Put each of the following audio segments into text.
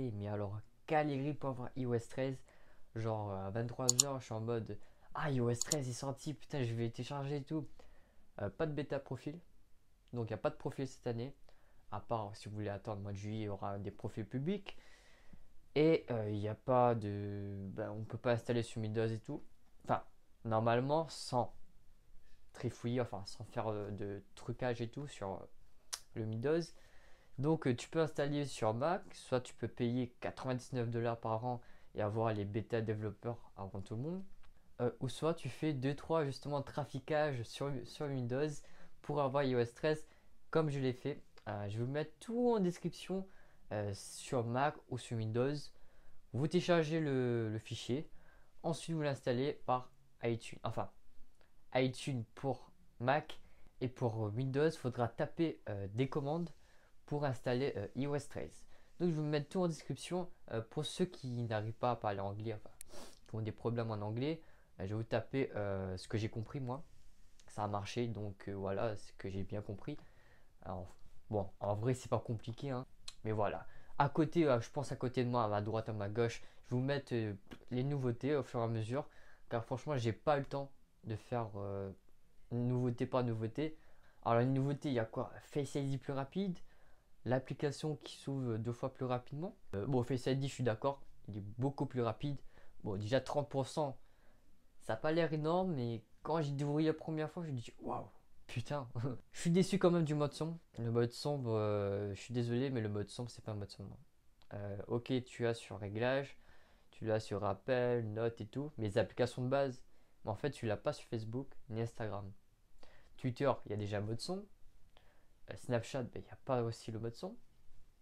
gris, mais alors calé gris pour avoir iOS 13. Genre à 23h, je suis en mode ah, iOS 13 est sorti, putain, je vais télécharger et tout. Pas de bêta profil, donc il n'y a pas de profil cette année. À part si vous voulez attendre le mois de juillet, il y aura des profils publics. Et il n'y a pas de. Ben, on ne peut pas installer sur Windows et tout. Enfin, normalement, sans trifouiller, enfin, sans faire de trucage et tout sur le Windows. Donc, tu peux installer sur Mac, soit tu peux payer $99 par an et avoir les bêta développeurs avant tout le monde. Ou soit tu fais 2-3 justement traficages sur Windows pour avoir iOS 13 comme je l'ai fait. Je vais vous mettre tout en description sur Mac ou sur Windows. Vous téléchargez le fichier, ensuite vous l'installez par iTunes. Enfin, iTunes pour Mac et pour Windows, il faudra taper des commandes pour installer iOS 13. Donc je vais vous mettre tout en description pour ceux qui n'arrivent pas à parler anglais, enfin, qui ont des problèmes en anglais. Je vais vous taper ce que j'ai compris moi. Ça a marché, donc voilà ce que j'ai bien compris. Alors, bon, en vrai c'est pas compliqué, hein, mais voilà. À côté, je pense à côté de moi, à ma droite, à ma gauche, je vais vous mettre les nouveautés au fur et à mesure. Car franchement, j'ai pas le temps de faire nouveauté par nouveauté. Alors les nouveautés, il y a quoi? Face ID plus rapide, l'application qui s'ouvre 2 fois plus rapidement. Bon, Face ID, je suis d'accord, il est beaucoup plus rapide. Bon, déjà 30%, ça n'a pas l'air énorme, mais quand j'ai découvert la première fois, je me dis waouh, putain. Je suis déçu quand même du mode sombre. Le mode sombre, je suis désolé, mais le mode sombre, c'est pas un mode sombre. Ok, tu as sur réglage, tu l'as sur rappel, notes et tout, mais les applications de base. Mais en fait, tu l'as pas sur Facebook ni Instagram. Twitter, il y a déjà un mode sombre. Snapchat, il n'y a pas aussi le mode son,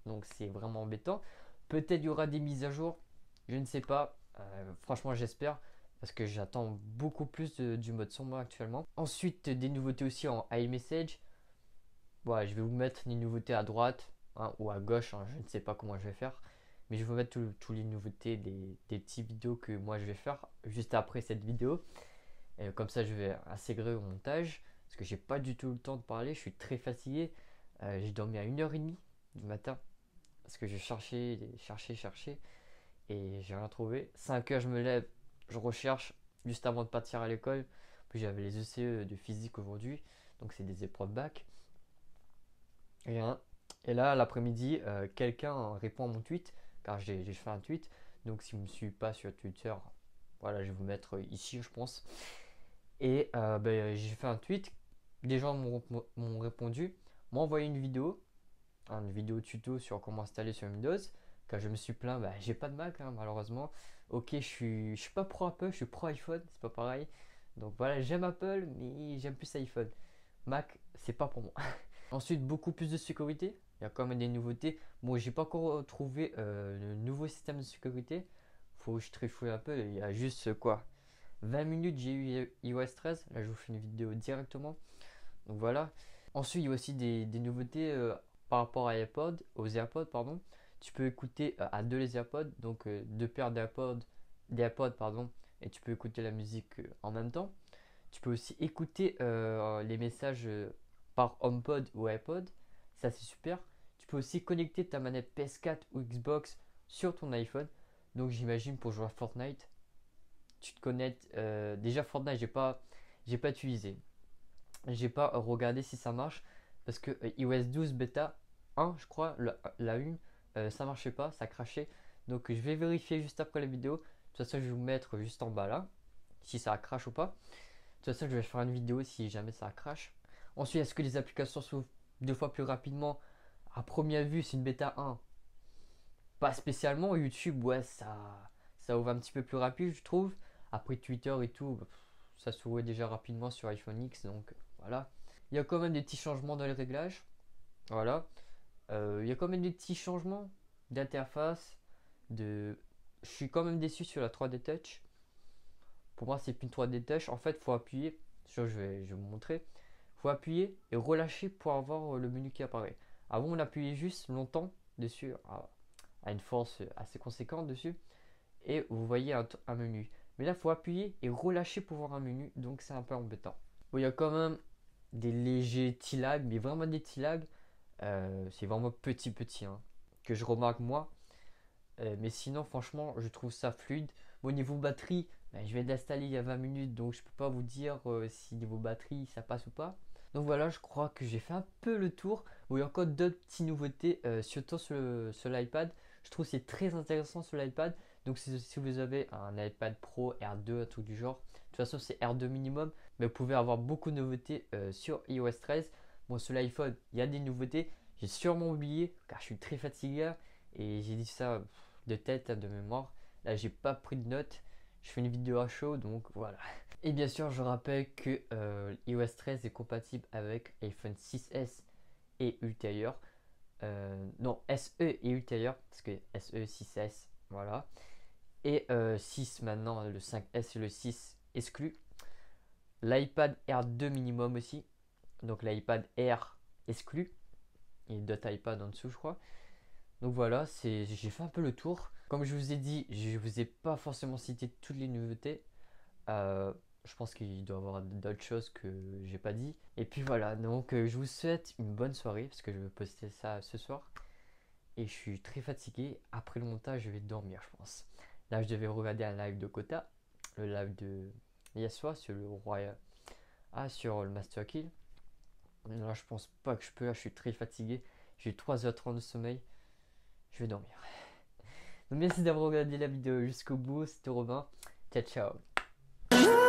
donc c'est vraiment embêtant. Peut-être il y aura des mises à jour, je ne sais pas, franchement j'espère, parce que j'attends beaucoup plus du mode son moi actuellement. Ensuite, des nouveautés aussi en iMessage. Voilà, je vais vous mettre les nouveautés à droite, hein, ou à gauche, hein, je ne sais pas comment je vais faire, mais je vais vous mettre toutes les nouveautés des petites vidéos que moi je vais faire juste après cette vidéo, et comme ça je vais intégrer au montage. Parce que j'ai pas du tout le temps de parler, je suis très fatigué. J'ai dormi à 1h30 du matin. Parce que je cherchais. Et j'ai rien trouvé. 5h, je me lève, je recherche juste avant de partir à l'école. Puis j'avais les ECE de physique aujourd'hui. Donc c'est des épreuves bac. Et là, l'après-midi, quelqu'un répond à mon tweet. Car j'ai fait un tweet. Donc si vous ne me suivez pas sur Twitter, voilà, je vais vous mettre ici, je pense. Et ben, j'ai fait un tweet. Des gens m'ont répondu, m'ont envoyé une vidéo, tuto sur comment installer sur Windows. Quand je me suis plaint, bah, j'ai pas de Mac, hein, malheureusement. Ok, je suis pas pro Apple, je suis pro iPhone, c'est pas pareil. Donc voilà, j'aime Apple, mais j'aime plus iPhone. Mac, c'est pas pour moi. Ensuite, beaucoup plus de sécurité. Il y a quand même des nouveautés. Bon, j'ai pas encore trouvé le nouveau système de sécurité. Faut que je trifouille un peu. Il y a juste quoi, 20 minutes, j'ai eu iOS 13. Là, je vous fais une vidéo directement. Donc voilà. Ensuite, il y a aussi des nouveautés par rapport à aux AirPods. Tu peux écouter à 2 les AirPods, donc 2 paires d'AirPods, pardon, et tu peux écouter la musique en même temps. Tu peux aussi écouter les messages par HomePod ou iPod. Ça, c'est super. Tu peux aussi connecter ta manette PS4 ou Xbox sur ton iPhone. Donc, j'imagine pour jouer à Fortnite. Tu te connectes, déjà Fortnite j'ai pas utilisé, j'ai pas regardé si ça marche, parce que iOS 12 bêta 1 je crois, ça marchait pas, ça crachait, donc je vais vérifier juste après la vidéo. De toute façon je vais vous mettre juste en bas là, si ça crache ou pas. De toute façon je vais faire une vidéo si jamais ça crache. Ensuite, est-ce que les applications s'ouvrent 2 fois plus rapidement? À première vue c'est une bêta 1, pas spécialement. YouTube, ouais, ça ouvre un petit peu plus rapide je trouve. Après Twitter et tout, ça s'ouvrait déjà rapidement sur iPhone X, donc voilà. Il y a quand même des petits changements dans les réglages. Voilà. Il y a quand même des petits changements d'interface. Je suis quand même déçu sur la 3D touch. Pour moi, c'est plus une 3D touch. En fait, faut appuyer. Je vais vous montrer. Faut appuyer et relâcher pour avoir le menu qui apparaît. Avant, on appuyait juste longtemps dessus, à une force assez conséquente dessus. Et vous voyez un menu. Mais là, il faut appuyer et relâcher pour voir un menu, donc c'est un peu embêtant. Bon, il y a quand même des légers petits lags, mais vraiment des petits lags. C'est vraiment petit, hein, que je remarque moi. Mais sinon, franchement, je trouve ça fluide. Au niveau batterie, je viens d'installer il y a 20 minutes, donc je peux pas vous dire si niveau batterie ça passe ou pas. Donc voilà, je crois que j'ai fait un peu le tour. Bon, il y a encore d'autres petites nouveautés, surtout sur l'iPad. Je trouve que c'est très intéressant sur l'iPad. Donc si vous avez un iPad Pro, R2, un truc du genre, de toute façon c'est R2 minimum, mais vous pouvez avoir beaucoup de nouveautés sur iOS 13. Bon, sur l'iPhone, il y a des nouveautés. J'ai sûrement oublié, car je suis très fatigué et j'ai dit ça de tête, de mémoire. Là, j'ai pas pris de notes. Je fais une vidéo à chaud, donc voilà. Et bien sûr, je rappelle que iOS 13 est compatible avec iPhone 6s et ultérieur. Non, SE et ultérieur, parce que SE, 6s, voilà. Et 6 maintenant, le 5s et le 6 exclus. L'iPad R2 minimum aussi. Donc l'iPad Air exclu. Il y a d'autres iPads en dessous, je crois. Donc voilà, j'ai fait un peu le tour. Comme je vous ai dit, je ne vous ai pas forcément cité toutes les nouveautés. Je pense qu'il doit y avoir d'autres choses que j'ai pas dit. Et puis voilà, donc je vous souhaite une bonne soirée parce que je vais poster ça ce soir. Et je suis très fatigué. Après le montage, je vais dormir, je pense. Là, je devais regarder un live de Kota, le live de hier soir sur le roi sur le Master Kill. Là, je pense pas que je peux. Là, je suis très fatigué. J'ai 3h30 de sommeil. Je vais dormir. Donc, merci d'avoir regardé la vidéo jusqu'au bout. C'était Robin. Ciao, ciao.